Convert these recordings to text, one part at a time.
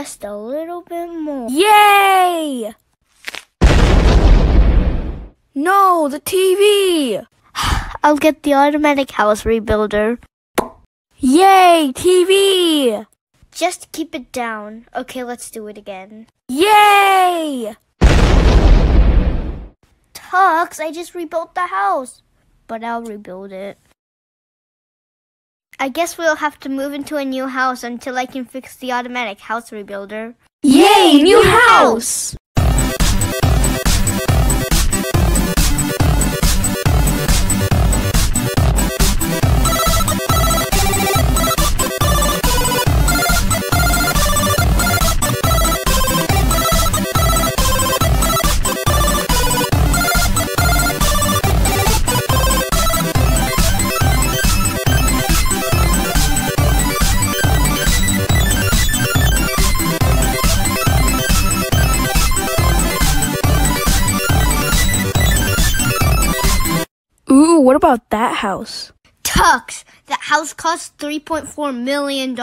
just a little bit more. Yay! No, the TV! I'll get the automatic house rebuilder. Yay, TV! Just keep it down. Okay, let's do it again. Yay! Tux, I just rebuilt the house. But I'll rebuild it. I guess we'll have to move into a new house until I can fix the automatic house rebuilder. Yay, new house! Ooh, what about that house? Tux, that house costs $3.4 million.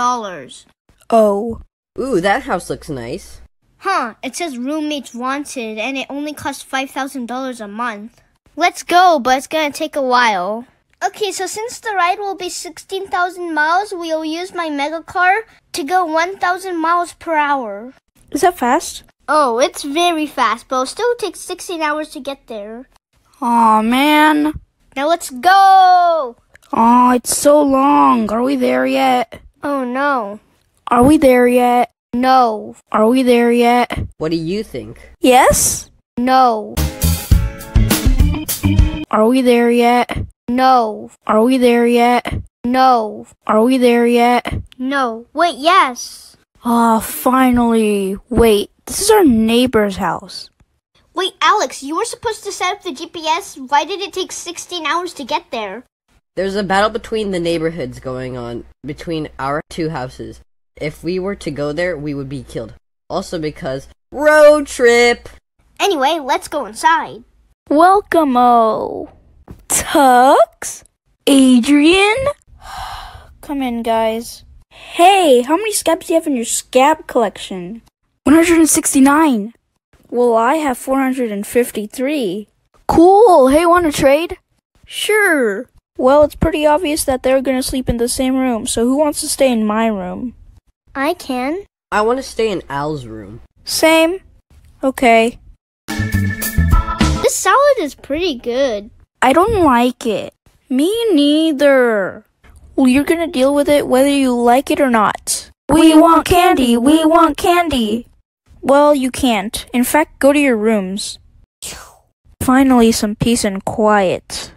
Oh. Ooh, that house looks nice. Huh, it says roommates wanted, and it only costs $5,000 a month. Let's go, but it's gonna take a while. Okay, so since the ride will be 16,000 miles, we'll use my mega car to go 1,000 miles per hour. Is that fast? Oh, it's very fast, but it'll still take 16 hours to get there. Aw, man. Now let's go! Oh, it's so long. Are we there yet? Oh, no. Are we there yet? No. Are we there yet? What do you think? Yes? No. Are we there yet? No. Are we there yet? No. Are we there yet? No. Wait, yes. Oh, finally. Wait, this is our neighbor's house. Wait, Alex, you were supposed to set up the GPS. Why did it take 16 hours to get there? There's a battle between the neighborhoods going on, between our two houses. If we were to go there, we would be killed. Also because road trip! Anyway, let's go inside. Welcome-o. Tux? Adrian? Come in, guys. Hey, how many scabs do you have in your scab collection? 169. Well, I have 453. Cool! Hey, wanna trade? Sure! Well, it's pretty obvious that they're gonna sleep in the same room, so who wants to stay in my room? I can. I wanna stay in Al's room. Same. Okay. This salad is pretty good. I don't like it. Me neither. Well, you're gonna deal with it whether you like it or not. We want candy! We want candy! Well, you can't. In fact, go to your rooms. Finally, some peace and quiet.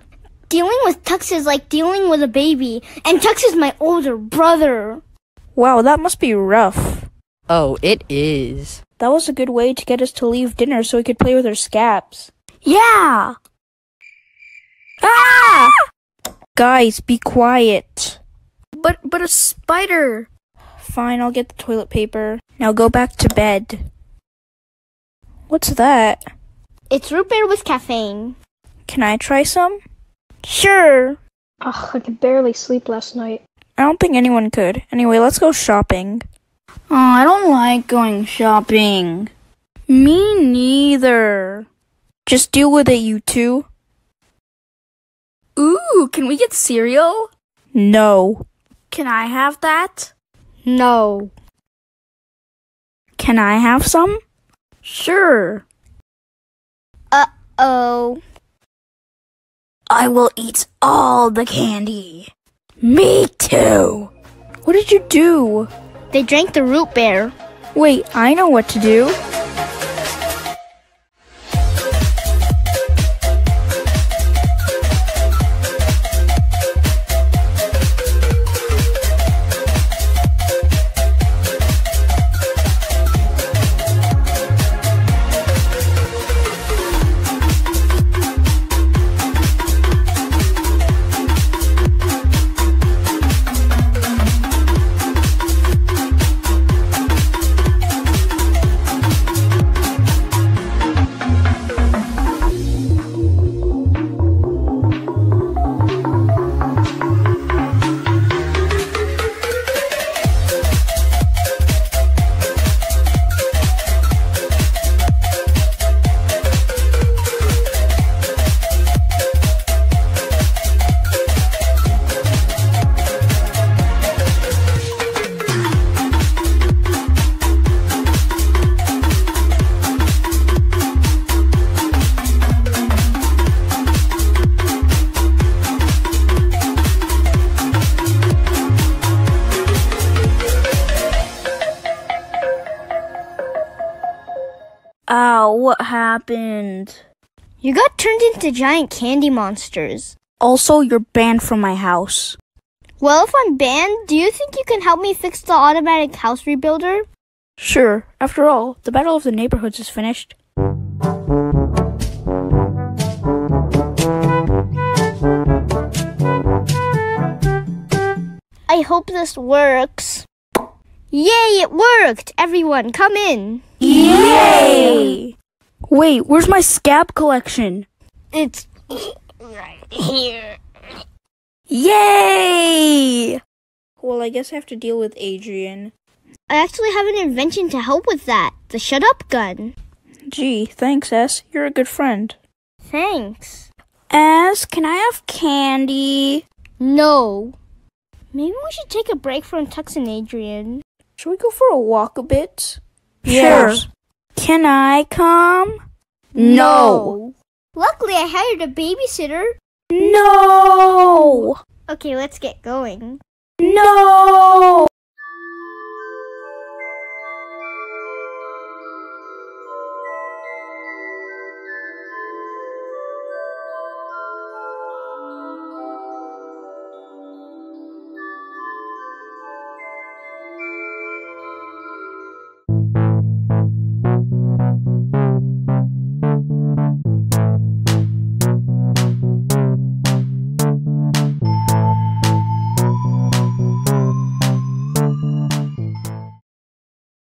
Dealing with Tux is like dealing with a baby, and Tux is my older brother. Wow, that must be rough. Oh, it is. That was a good way to get us to leave dinner so we could play with our scabs. Yeah! Ah! Guys, be quiet. But a spider. Fine, I'll get the toilet paper. Now go back to bed. What's that? It's root beer with caffeine. Can I try some? Sure. Ugh, I could barely sleep last night. I don't think anyone could. Anyway, let's go shopping. Oh, I don't like going shopping. Me neither. Just deal with it, you two. Ooh, can we get cereal? No. Can I have that? No. Can I have some? Sure. Uh-oh. I will eat all the candy. Me too. What did you do? They drank the root beer. Wait, I know what to do. Ow, what happened? You got turned into giant candy monsters. Also, you're banned from my house. Well, if I'm banned, do you think you can help me fix the automatic house rebuilder? Sure. After all, the Battle of the Neighborhoods is finished. I hope this works. Yay, it worked! Everyone, come in! Yay! Wait, where's my scab collection? It's right here. Yay! Well, I guess I have to deal with Adrian. I actually have an invention to help with that. The shut-up gun. Gee, thanks, Es. You're a good friend. Thanks. Es, can I have candy? No. Maybe we should take a break from Tux and Adrian. Should we go for a walk a bit? Sure. Can I come? No. Luckily, I hired a babysitter. No! Okay, let's get going. No!